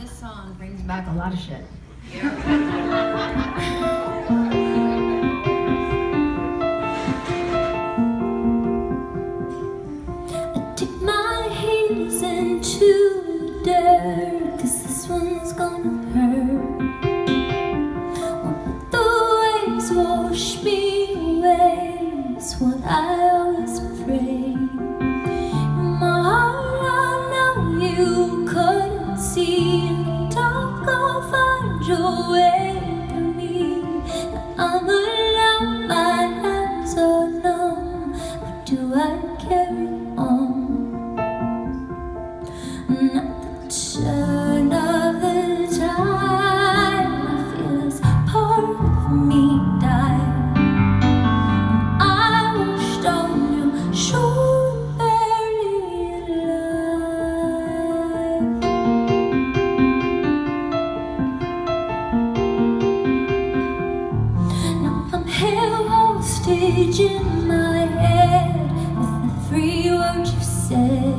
This song brings back a lot of shit. I dip my hands into the dirt, 'cause this one's gonna hurt. Won't the waves wash me away? It's what I always pray. In my head with every word you've said,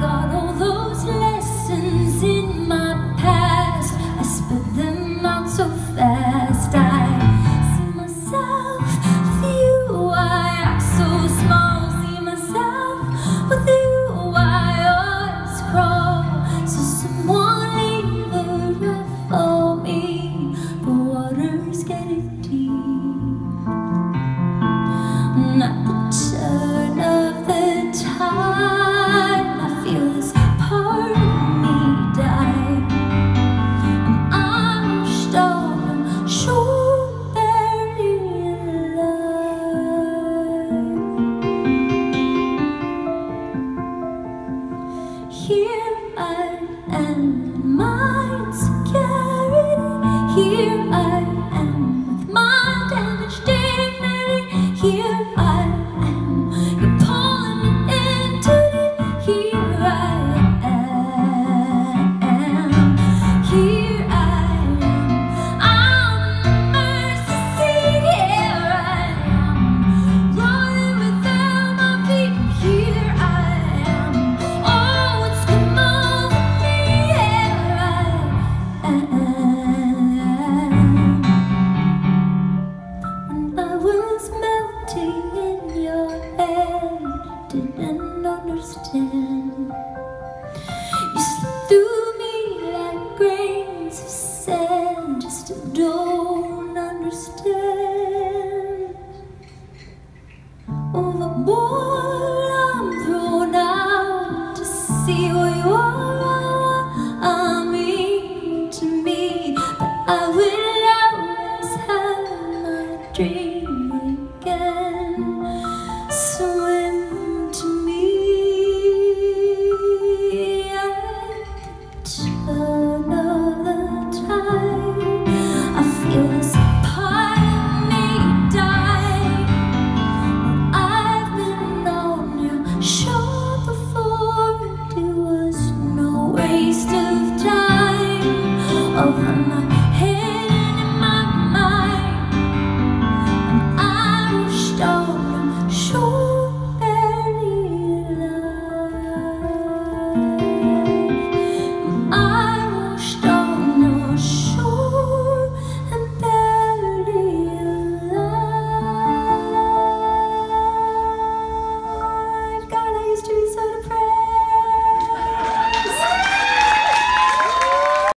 got all those lessons in my past, I spit them out so fast. I see myself with you, I act so small. See myself with you, I always crawl. So someone leave a rift for me, the water's getting deep. At the turn of the tide, I feel this part of me die, and I'm still sure barely alive. Here I am, my insecurity. Here I am with my damaged dignity. Here I am, you're pulling me into it. Here I am, here I am, I'm the mercy seat. Here I am, rolling without my feet. Here I am, oh, it's come over me. Here I am. When I was melting in your head, didn't understand. You slipped through me like grains of sand, just don't understand. Overboard, I'm thrown out to see who you are. I mean to me, but I will always have my dream. Thank you.